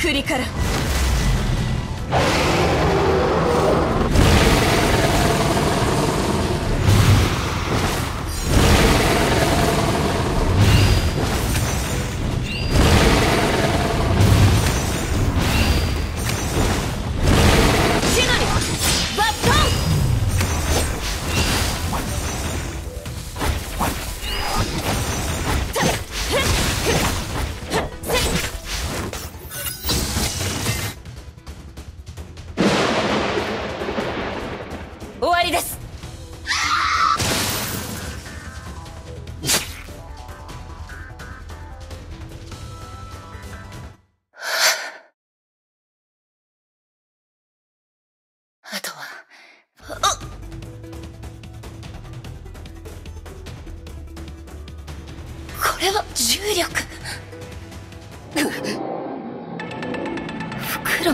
栗からこれは重力袋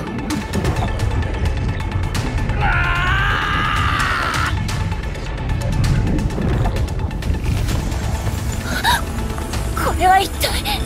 これは一体